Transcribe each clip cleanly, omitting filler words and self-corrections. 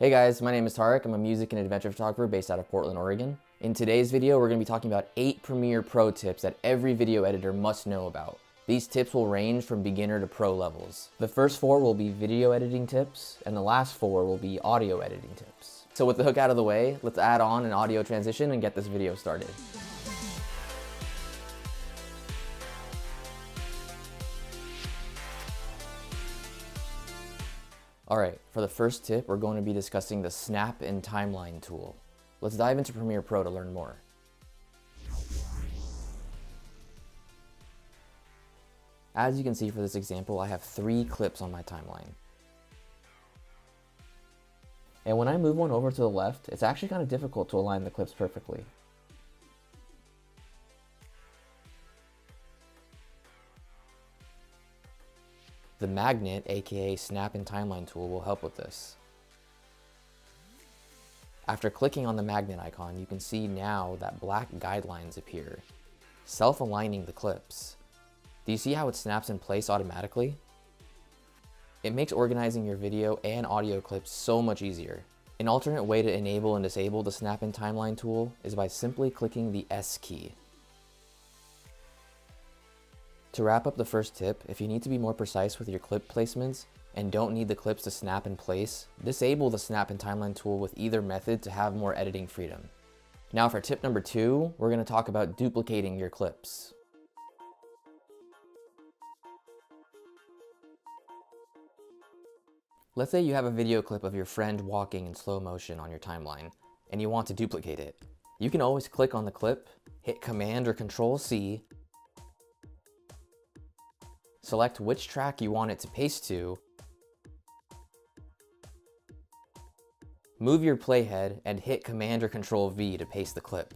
Hey guys, my name is Tarek. I'm a music and adventure photographer based out of Portland, Oregon. In today's video, we're going to be talking about 8 Premiere Pro tips that every video editor must know about. These tips will range from beginner to pro levels. The first 4 will be video editing tips, and the last 4 will be audio editing tips. So with the hook out of the way, let's add on an audio transition and get this video started. Alright, for the first tip, we're going to be discussing the Snap and Timeline tool. Let's dive into Premiere Pro to learn more. As you can see for this example, I have 3 clips on my timeline. And when I move one over to the left, it's actually kind of difficult to align the clips perfectly. The magnet, aka Snap and Timeline tool, will help with this. After clicking on the magnet icon, you can see now that black guidelines appear, self-aligning the clips. Do you see how it snaps in place automatically? It makes organizing your video and audio clips so much easier. An alternate way to enable and disable the Snap and Timeline tool is by simply clicking the S key. To wrap up the first tip, if you need to be more precise with your clip placements and don't need the clips to snap in place, disable the Snap and Timeline tool with either method to have more editing freedom. Now for tip number 2, we're going to talk about duplicating your clips. Let's say you have a video clip of your friend walking in slow motion on your timeline, and you want to duplicate it. You can always click on the clip, hit Command or Control C, select which track you want it to paste to, move your playhead, and hit Command or Control V to paste the clip.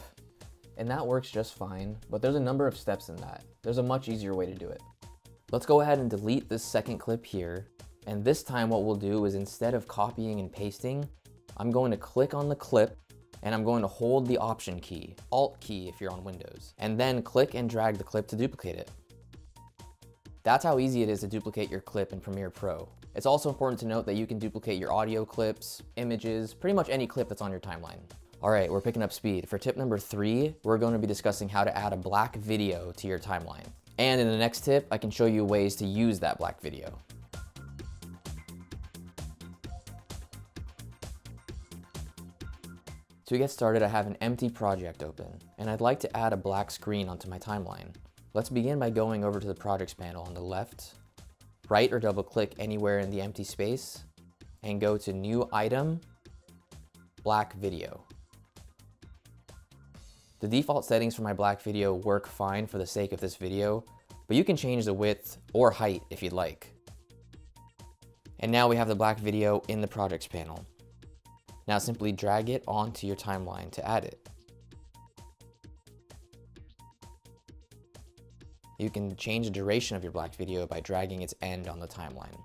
And that works just fine, but there's a number of steps in that. There's a much easier way to do it. Let's go ahead and delete this second clip here, and this time what we'll do is, instead of copying and pasting, I'm going to click on the clip, and I'm going to hold the Option key, Alt key if you're on Windows, and then click and drag the clip to duplicate it. That's how easy it is to duplicate your clip in Premiere Pro. It's also important to note that you can duplicate your audio clips, images, pretty much any clip that's on your timeline. All right, we're picking up speed. For tip number 3, we're going to be discussing how to add a black video to your timeline. And in the next tip, I can show you ways to use that black video. To get started, I have an empty project open, and I'd like to add a black screen onto my timeline. Let's begin by going over to the Projects panel on the left, right or double click anywhere in the empty space, and go to New Item, Black Video. The default settings for my black video work fine for the sake of this video, but you can change the width or height if you'd like. And now we have the black video in the Projects panel. Now simply drag it onto your timeline to add it. You can change the duration of your black video by dragging its end on the timeline.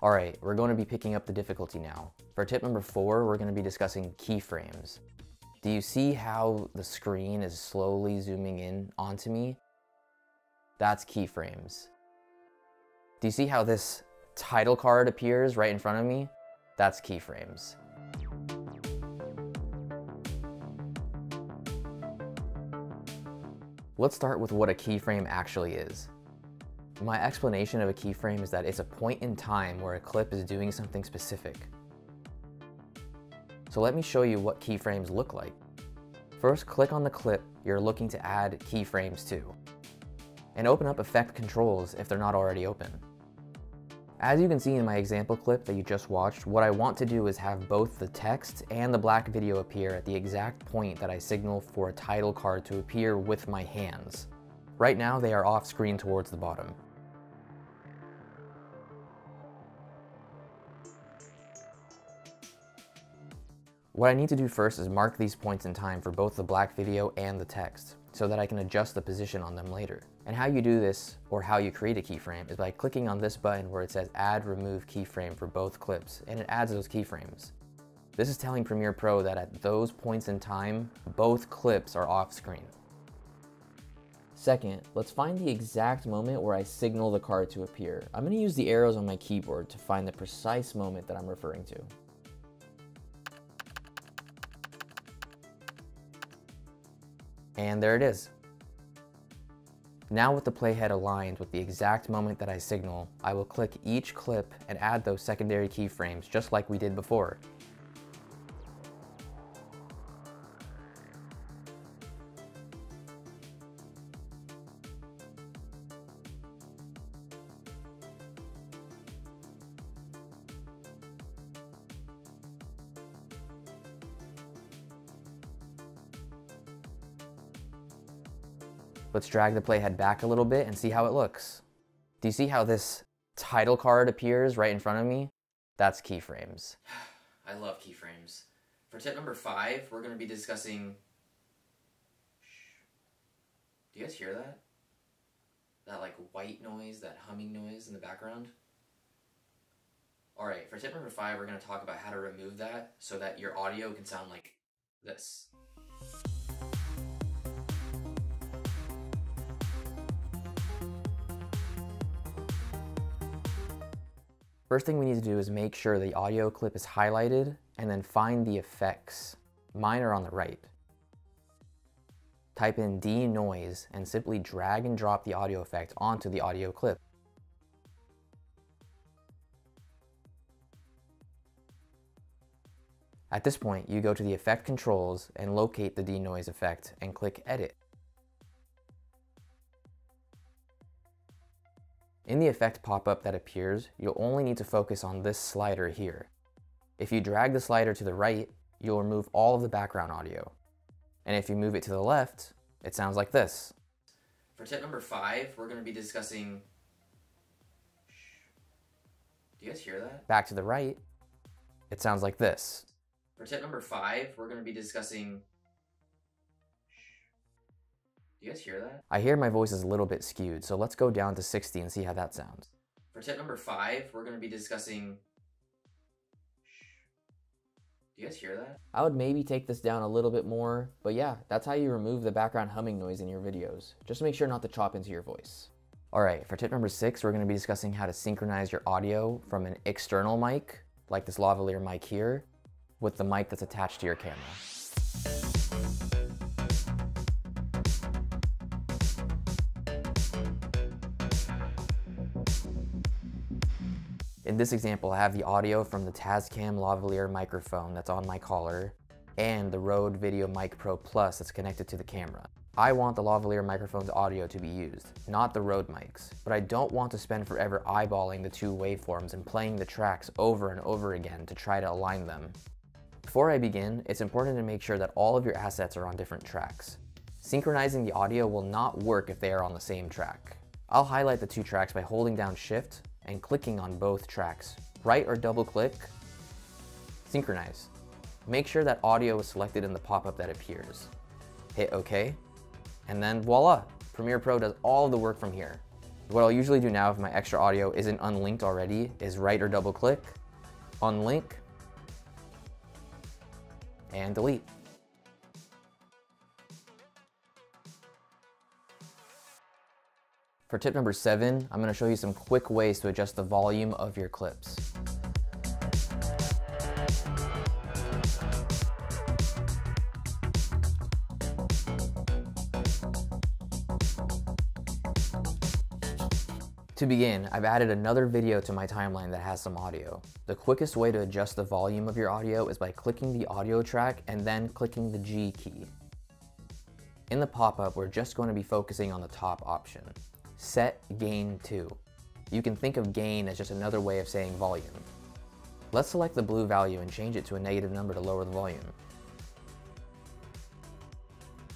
All right, we're going to be picking up the difficulty now. For tip number 4, we're going to be discussing keyframes. Do you see how the screen is slowly zooming in onto me? That's keyframes. Do you see how this title card appears right in front of me? That's keyframes. Let's start with what a keyframe actually is. My explanation of a keyframe is that it's a point in time where a clip is doing something specific. So let me show you what keyframes look like. First, click on the clip you're looking to add keyframes to, and open up Effect Controls if they're not already open. As you can see in my example clip that you just watched, what I want to do is have both the text and the black video appear at the exact point that I signal for a title card to appear with my hands. Right now, they are off screen towards the bottom. What I need to do first is mark these points in time for both the black video and the text, so that I can adjust the position on them later. And how you do this, or how you create a keyframe, is by clicking on this button where it says Add Remove Keyframe for both clips, and it adds those keyframes. This is telling Premiere Pro that at those points in time, both clips are off screen. Second, let's find the exact moment where I signal the card to appear. I'm going to use the arrows on my keyboard to find the precise moment that I'm referring to. And there it is. Now with the playhead aligned with the exact moment that I signal, I will click each clip and add those secondary keyframes just like we did before. Let's drag the playhead back a little bit and see how it looks. Do you see how this title card appears right in front of me? That's keyframes. I love keyframes. For tip number 5, we're gonna be discussing... Do you guys hear that? That like white noise, that humming noise in the background? All right, for tip number 5, we're gonna talk about how to remove that so that your audio can sound like this. First thing we need to do is make sure the audio clip is highlighted and then find the effects. Mine are on the right. Type in denoise and simply drag and drop the audio effect onto the audio clip. At this point, you go to the effect controls and locate the denoise effect and click edit. In the effect pop-up that appears, you'll only need to focus on this slider here. If you drag the slider to the right, you'll remove all of the background audio. And if you move it to the left, it sounds like this. For tip number 5, we're going to be discussing... Do you guys hear that? Back to the right, it sounds like this. For tip number 5, we're going to be discussing... You guys hear that? I hear my voice is a little bit skewed, so let's go down to 60 and see how that sounds. For tip number 5, we're going to be discussing... Do you guys hear that? I would maybe take this down a little bit more, but yeah, that's how you remove the background humming noise in your videos. Just make sure not to chop into your voice. Alright, for tip number 6, we're going to be discussing how to synchronize your audio from an external mic, like this lavalier mic here, with the mic that's attached to your camera. In this example, I have the audio from the Tascam lavalier microphone that's on my collar and the Rode VideoMic Pro Plus that's connected to the camera. I want the lavalier microphone's audio to be used, not the Rode mics, but I don't want to spend forever eyeballing the two waveforms and playing the tracks over and over again to try to align them. Before I begin, it's important to make sure that all of your assets are on different tracks. Synchronizing the audio will not work if they are on the same track. I'll highlight the two tracks by holding down Shift and clicking on both tracks. Right or double click, synchronize. Make sure that audio is selected in the pop-up that appears. Hit OK, and then voila! Premiere Pro does all of the work from here. What I'll usually do now if my extra audio isn't unlinked already is right or double click, unlink, and delete. For tip number 7, I'm going to show you some quick ways to adjust the volume of your clips. To begin, I've added another video to my timeline that has some audio. The quickest way to adjust the volume of your audio is by clicking the audio track and then clicking the G key. In the pop-up, we're just going to be focusing on the top option. Set gain to. You can think of gain as just another way of saying volume. Let's select the blue value and change it to a negative number to lower the volume.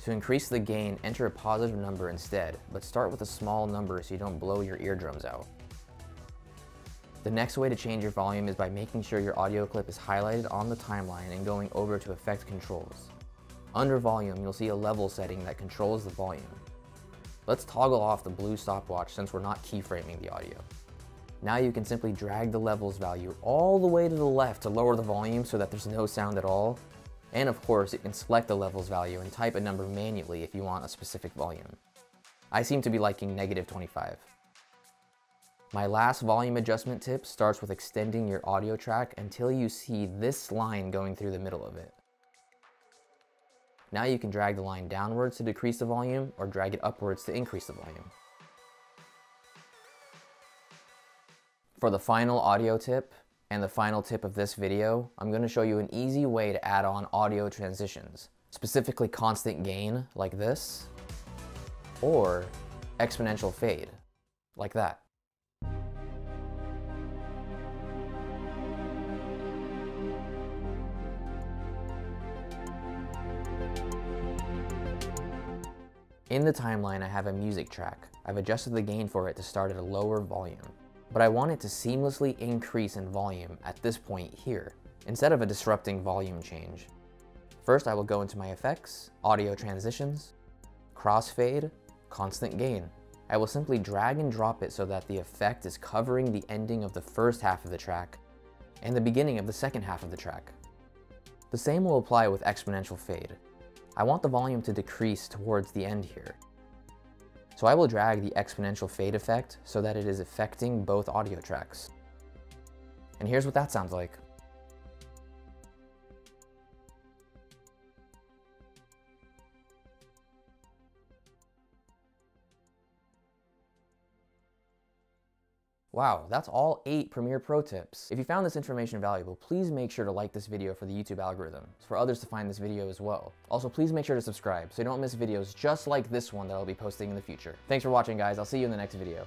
To increase the gain, enter a positive number instead, but start with a small number so you don't blow your eardrums out. The next way to change your volume is by making sure your audio clip is highlighted on the timeline and going over to Effect Controls. Under Volume, you'll see a level setting that controls the volume. Let's toggle off the blue stopwatch since we're not keyframing the audio. Now you can simply drag the levels value all the way to the left to lower the volume so that there's no sound at all. And of course, you can select the levels value and type a number manually if you want a specific volume. I seem to be liking -25. My last volume adjustment tip starts with extending your audio track until you see this line going through the middle of it. Now you can drag the line downwards to decrease the volume or drag it upwards to increase the volume. For the final audio tip and the final tip of this video, I'm going to show you an easy way to add on audio transitions, specifically constant gain like this, or exponential fade like that. In the timeline, I have a music track. I've adjusted the gain for it to start at a lower volume, but I want it to seamlessly increase in volume at this point here, instead of a disrupting volume change. First, I will go into my effects, audio transitions, crossfade, constant gain. I will simply drag and drop it so that the effect is covering the ending of the first half of the track and the beginning of the second half of the track. The same will apply with exponential fade. I want the volume to decrease towards the end here. So I will drag the exponential fade effect so that it is affecting both audio tracks. And here's what that sounds like. Wow, that's all 8 Premiere Pro tips. If you found this information valuable, please make sure to like this video for the YouTube algorithm, for others to find this video as well. Also, please make sure to subscribe so you don't miss videos just like this one that I'll be posting in the future. Thanks for watching, guys. I'll see you in the next video.